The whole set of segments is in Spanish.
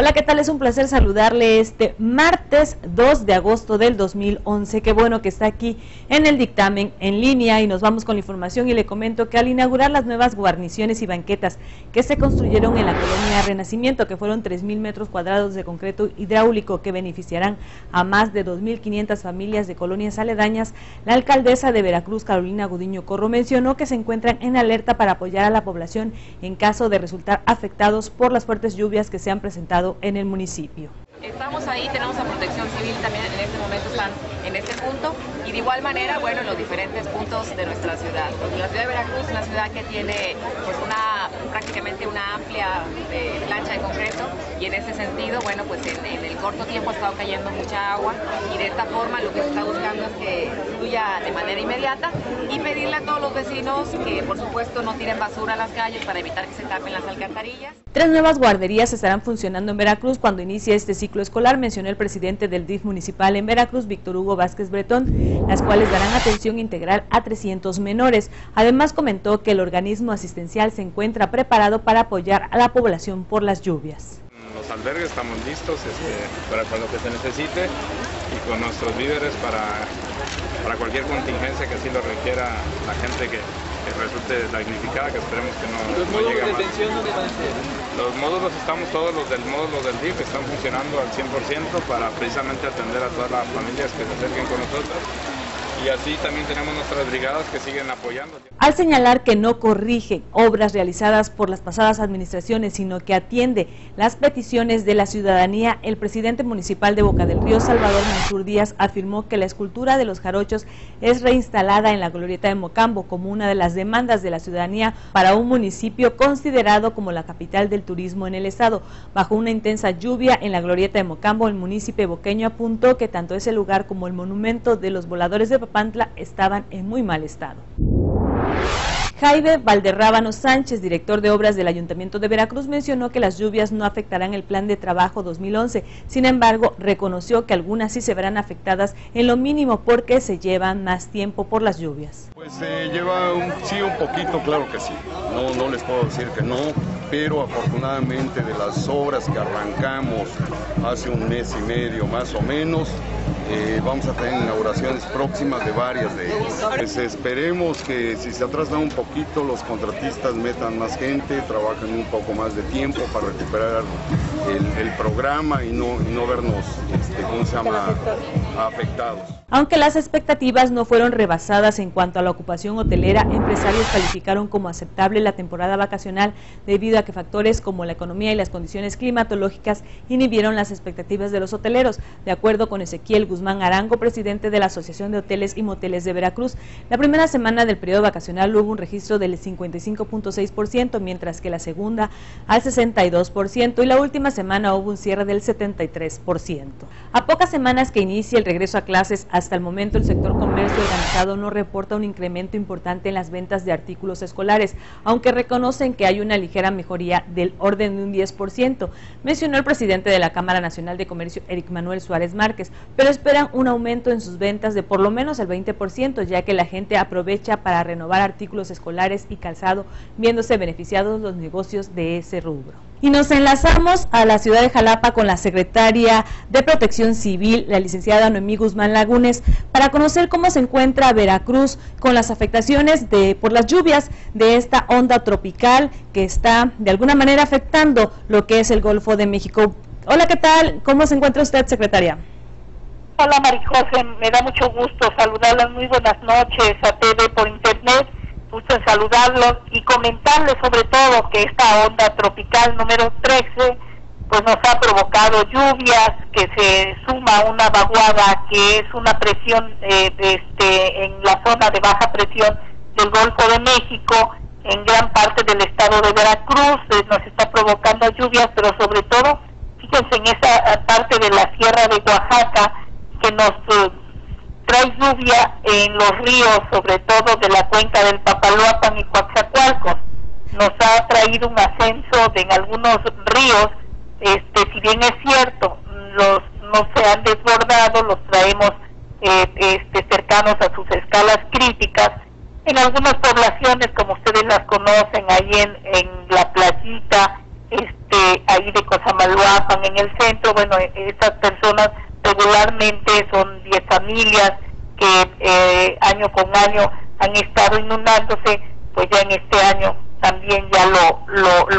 Hola, ¿qué tal? Es un placer saludarle este martes 2 de agosto del 2011. Qué bueno que está aquí en el dictamen en línea y nos vamos con la información. Y le comento que al inaugurar las nuevas guarniciones y banquetas que se construyeron en la colonia Renacimiento, que fueron 3.000 metros cuadrados de concreto hidráulico que beneficiarán a más de 2.500 familias de colonias aledañas, la alcaldesa de Veracruz, Carolina Gudiño Corro, mencionó que se encuentran en alerta para apoyar a la población en caso de resultar afectados por las fuertes lluvias que se han presentado en el municipio. Estamos ahí, tenemos a Protección Civil también en este momento, están en este punto y de igual manera, bueno, en los diferentes puntos de nuestra ciudad. La ciudad de Veracruz es una ciudad que tiene pues prácticamente una amplia plancha de concreto y en ese sentido, bueno, pues en el corto tiempo ha estado cayendo mucha agua y de esta forma lo que se está buscando es que fluya de manera inmediata y pedirle a todos los vecinos que por supuesto no tiren basura a las calles para evitar que se tapen las alcantarillas. 3 nuevas guarderías estarán funcionando en Veracruz cuando inicie este ciclo escolar, mencionó el presidente del DIF municipal en Veracruz, Víctor Hugo Vázquez Bretón, las cuales darán atención integral a 300 menores. Además comentó que el organismo asistencial se encuentra preparado para apoyar a la población por las lluvias. Los albergues estamos listos para lo que se necesite y con nuestros líderes para cualquier contingencia que así lo requiera la gente que resulte damnificada, que esperemos que no llegue más. Los módulos estamos, todos los del módulo del DIF están funcionando al 100% para precisamente atender a todas las familias que se acerquen con nosotros. Y así también tenemos nuestras brigadas que siguen apoyando. Al señalar que no corrige obras realizadas por las pasadas administraciones, sino que atiende las peticiones de la ciudadanía, el presidente municipal de Boca del Río, Salvador Mansur Díaz, afirmó que la escultura de los jarochos es reinstalada en la glorieta de Mocambo como una de las demandas de la ciudadanía para un municipio considerado como la capital del turismo en el estado. Bajo una intensa lluvia en la glorieta de Mocambo, el municipio boqueño apuntó que tanto ese lugar como el monumento de los voladores de Pantla estaban en muy mal estado. Jaime Valderrábano Sánchez, director de obras del Ayuntamiento de Veracruz, mencionó que las lluvias no afectarán el plan de trabajo 2011, sin embargo, reconoció que algunas sí se verán afectadas en lo mínimo porque se llevan más tiempo por las lluvias. Pues se lleva un poquito, claro que sí, no les puedo decir que no, pero afortunadamente de las obras que arrancamos hace un mes y medio más o menos, vamos a tener inauguraciones próximas de varias de ellas. Pues esperemos que si se atrasan un poquito, los contratistas metan más gente, trabajan un poco más de tiempo para recuperar el programa y no vernos afectados. Aunque las expectativas no fueron rebasadas en cuanto a la ocupación hotelera, empresarios calificaron como aceptable la temporada vacacional debido a que factores como la economía y las condiciones climatológicas inhibieron las expectativas de los hoteleros. De acuerdo con Ezequiel Guzmán Arango, presidente de la Asociación de Hoteles y Moteles de Veracruz, la primera semana del periodo vacacional hubo un registro del 55.6%, mientras que la segunda al 62% y la última semana hubo un cierre del 73%. A pocas semanas que inicie el regreso a clases, hasta el momento el sector comercio organizado no reporta un incremento importante en las ventas de artículos escolares, aunque reconocen que hay una ligera mejoría del orden de un 10%, mencionó el presidente de la Cámara Nacional de Comercio, Eric Manuel Suárez Márquez, pero esperan un aumento en sus ventas de por lo menos el 20%, ya que la gente aprovecha para renovar artículos escolares y calzado, viéndose beneficiados los negocios de ese rubro. Y nos enlazamos a la ciudad de Jalapa con la secretaria de Protección Civil, la licenciada Noemí Guzmán Lagunes, para conocer cómo se encuentra Veracruz con las afectaciones por las lluvias de esta onda tropical que está de alguna manera afectando lo que es el Golfo de México. Hola, ¿qué tal? ¿Cómo se encuentra usted, secretaria? Hola, Marijose, me da mucho gusto saludarlas. Muy buenas noches a TV por internet. Gusto en saludarlos y comentarles sobre todo que esta onda tropical número 13 pues nos ha provocado lluvias que se suma a una vaguada que es una presión en la zona de baja presión del Golfo de México, en gran parte del estado de Veracruz, nos está provocando lluvias, pero sobre todo, fíjense en esa parte de la sierra de Oaxaca que nos trae lluvia en los ríos, sobre todo de la cuenca del Papaloapan y Coatzacoalcos. Nos ha traído un ascenso de en algunos ríos, si bien es cierto, no se han desbordado, los traemos cercanos a sus escalas críticas. En algunas poblaciones, como ustedes las conocen, ahí en la playita, ahí de Cosamaloapan, en el centro. Bueno, estas personas regularmente son 10 familias que año con año han estado inundándose. Pues ya en este año también ya lo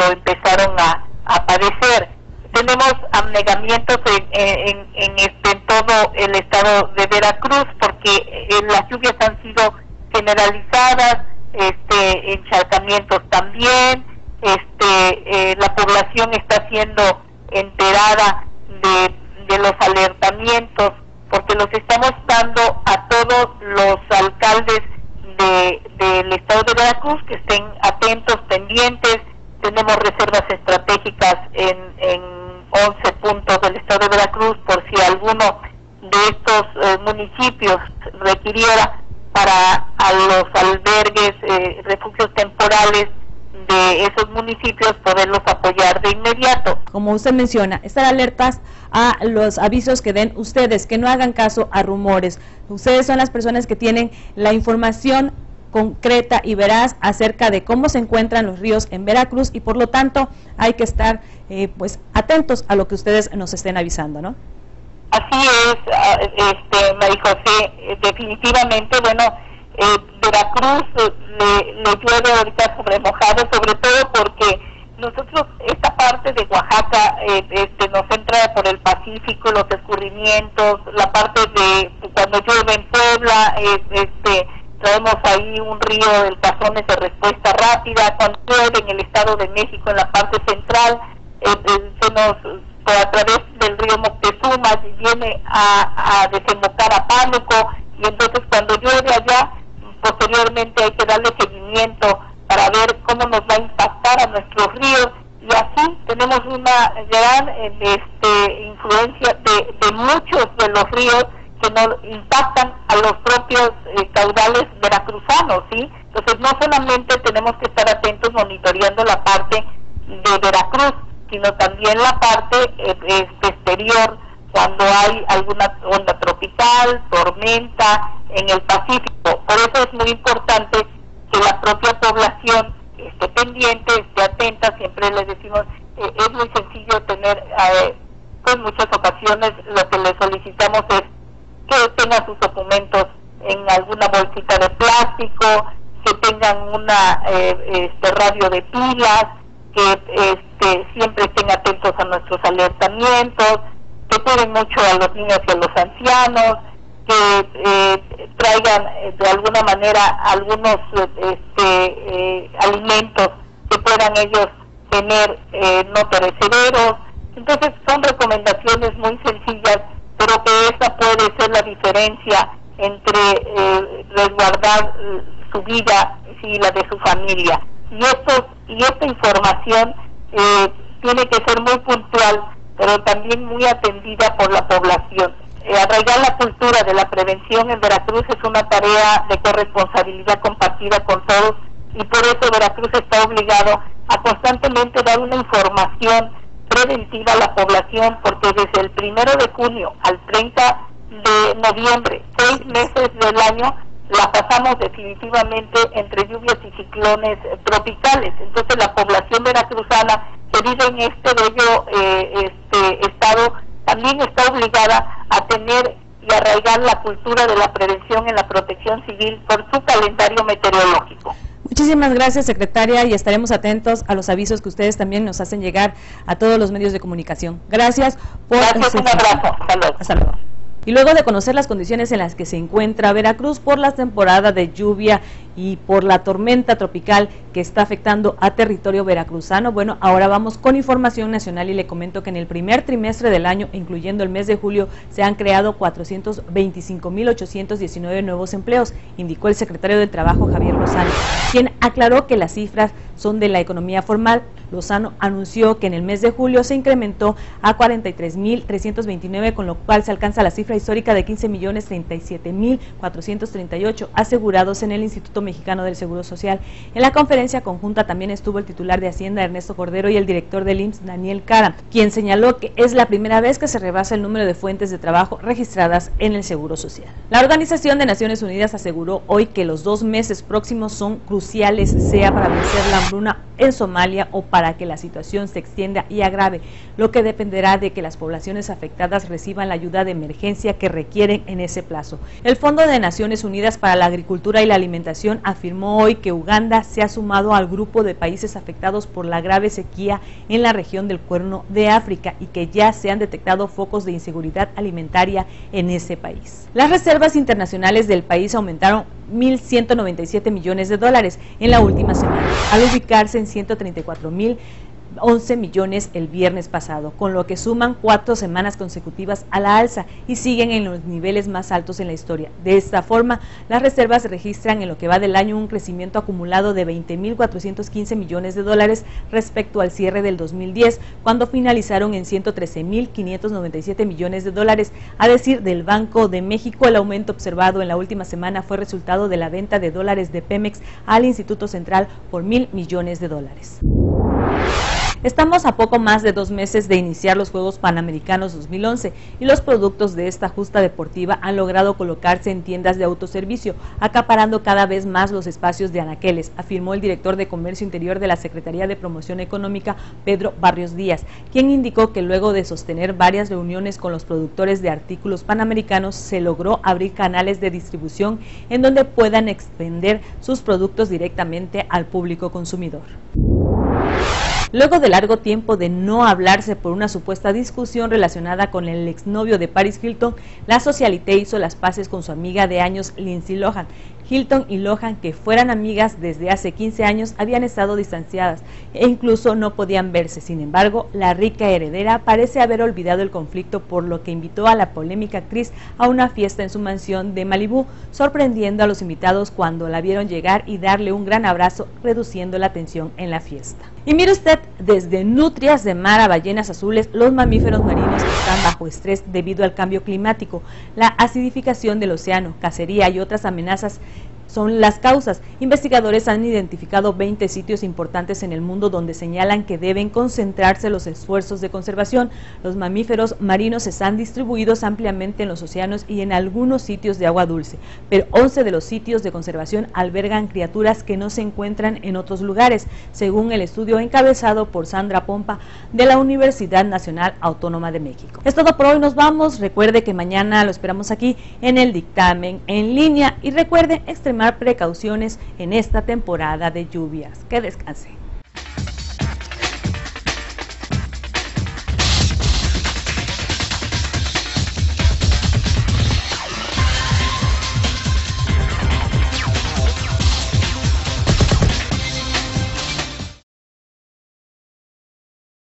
empezaron a padecer. Tenemos anegamientos en todo el estado de Veracruz, porque las lluvias han sido generalizadas, encharcamientos también, la población está siendo enterada de los alertamientos, porque los estamos dando a todos los alcaldes del estado de Veracruz, que estén atentos, pendientes. Tenemos reservas estratégicas en 11 puntos del estado de Veracruz, por si alguno de estos municipios requiriera, para a los albergues, refugios temporales de esos municipios, poderlos apoyar de inmediato. Como usted menciona, estar alertas a los avisos que den ustedes, que no hagan caso a rumores. Ustedes son las personas que tienen la información concreta y veraz acerca de cómo se encuentran los ríos en Veracruz, y por lo tanto hay que estar pues atentos a lo que ustedes nos estén avisando, ¿no? Así es, María José, definitivamente. Bueno, Veracruz le llueve ahorita sobre mojado, sobre todo porque nosotros, esta parte de Oaxaca nos entra por el Pacífico, los escurrimientos, la parte de cuando llueve en Puebla, traemos ahí un río del Cazones de respuesta rápida. Cuando llueve en el Estado de México, en la parte central, a través del río Moctezuma viene a desembocar a Pánuco, y entonces cuando llueve allá, posteriormente hay que darle seguimiento para ver cómo nos va a impactar a nuestros ríos, y así tenemos una gran influencia de muchos de los ríos que nos impactan a los propios caudales veracruzanos, ¿sí? Entonces no solamente tenemos que estar atentos monitoreando la parte de Veracruz, sino también la parte exterior, cuando hay alguna onda tropical, tormenta en el Pacífico. Por eso es muy importante que la propia población esté pendiente, esté atenta. Siempre les decimos, es muy sencillo tener, en muchas ocasiones lo que les solicitamos es que tengan sus documentos en alguna bolsita de plástico, que tengan una radio de pilas, que siempre estén atentos a nuestros alertamientos, que cuiden mucho a los niños y a los ancianos, que traigan de alguna manera algunos alimentos que puedan ellos tener no perecederos. Entonces son recomendaciones muy sencillas, pero que esa puede ser la diferencia entre resguardar su vida y la de su familia. Y esta información tiene que ser muy puntual, pero también muy atendida por la población. Arraigar la cultura de la prevención en Veracruz es una tarea de corresponsabilidad compartida con todos, y por eso Veracruz está obligado a constantemente dar una información preventiva a la población, porque desde el 1 de junio al 30 de noviembre, 6 meses del año, la pasamos definitivamente entre lluvias y ciclones tropicales. Entonces la población veracruzana que vive en este bello estado también está obligada a tener y arraigar la cultura de la prevención en la protección civil por su calendario meteorológico. Muchísimas gracias, secretaria, y estaremos atentos a los avisos que ustedes también nos hacen llegar a todos los medios de comunicación. Gracias por... Gracias, un abrazo. Hasta luego. Hasta luego. Y luego de conocer las condiciones en las que se encuentra Veracruz por la temporada de lluvia y por la tormenta tropical que está afectando a territorio veracruzano, bueno, ahora vamos con información nacional, y le comento que en el primer trimestre del año, incluyendo el mes de julio, se han creado 425.819 nuevos empleos, indicó el secretario del Trabajo, Javier Lozano, quien aclaró que las cifras son de la economía formal. Lozano anunció que en el mes de julio se incrementó a 43.329, con lo cual se alcanza la cifra histórica de 15.037.438 asegurados en el Instituto Mexicano Mexicano del Seguro Social. En la conferencia conjunta también estuvo el titular de Hacienda, Ernesto Cordero, y el director del IMSS, Daniel Karam, quien señaló que es la primera vez que se rebasa el número de fuentes de trabajo registradas en el Seguro Social. La Organización de Naciones Unidas aseguró hoy que los 2 meses próximos son cruciales, sea para vencer la hambruna en Somalia o para que la situación se extienda y agrave, lo que dependerá de que las poblaciones afectadas reciban la ayuda de emergencia que requieren en ese plazo. El Fondo de Naciones Unidas para la Agricultura y la Alimentación afirmó hoy que Uganda se ha sumado al grupo de países afectados por la grave sequía en la región del Cuerno de África y que ya se han detectado focos de inseguridad alimentaria en ese país. Las reservas internacionales del país aumentaron 1.197 millones de dólares en la última semana, al ubicarse en 134.011 millones el viernes pasado, con lo que suman 4 semanas consecutivas a la alza y siguen en los niveles más altos en la historia. De esta forma, las reservas registran en lo que va del año un crecimiento acumulado de 20.415 millones de dólares respecto al cierre del 2010, cuando finalizaron en 113.597 millones de dólares. A decir del Banco de México, el aumento observado en la última semana fue resultado de la venta de dólares de Pemex al Instituto Central por 1.000 millones de dólares. Estamos a poco más de 2 meses de iniciar los Juegos Panamericanos 2011 y los productos de esta justa deportiva han logrado colocarse en tiendas de autoservicio, acaparando cada vez más los espacios de anaqueles, afirmó el director de Comercio Interior de la Secretaría de Promoción Económica, Pedro Barrios Díaz, quien indicó que luego de sostener varias reuniones con los productores de artículos panamericanos, se logró abrir canales de distribución en donde puedan expender sus productos directamente al público consumidor. Luego de largo tiempo de no hablarse por una supuesta discusión relacionada con el exnovio de Paris Hilton, la socialité hizo las paces con su amiga de años Lindsay Lohan. Hilton y Lohan, que fueran amigas desde hace 15 años, habían estado distanciadas e incluso no podían verse. Sin embargo, la rica heredera parece haber olvidado el conflicto, por lo que invitó a la polémica actriz a una fiesta en su mansión de Malibú, sorprendiendo a los invitados cuando la vieron llegar y darle un gran abrazo, reduciendo la tensión en la fiesta. Y mire usted, desde nutrias de mar a ballenas azules, los mamíferos marinos están bajo estrés debido al cambio climático, la acidificación del océano, cacería y otras amenazas son las causas. Investigadores han identificado 20 sitios importantes en el mundo donde señalan que deben concentrarse los esfuerzos de conservación. Los mamíferos marinos están distribuidos ampliamente en los océanos y en algunos sitios de agua dulce, pero 11 de los sitios de conservación albergan criaturas que no se encuentran en otros lugares, según el estudio encabezado por Sandra Pompa de la Universidad Nacional Autónoma de México. Es todo por hoy, nos vamos. Recuerde que mañana lo esperamos aquí en El Dictamen en línea y recuerde extremadamente precauciones en esta temporada de lluvias. Que descanse.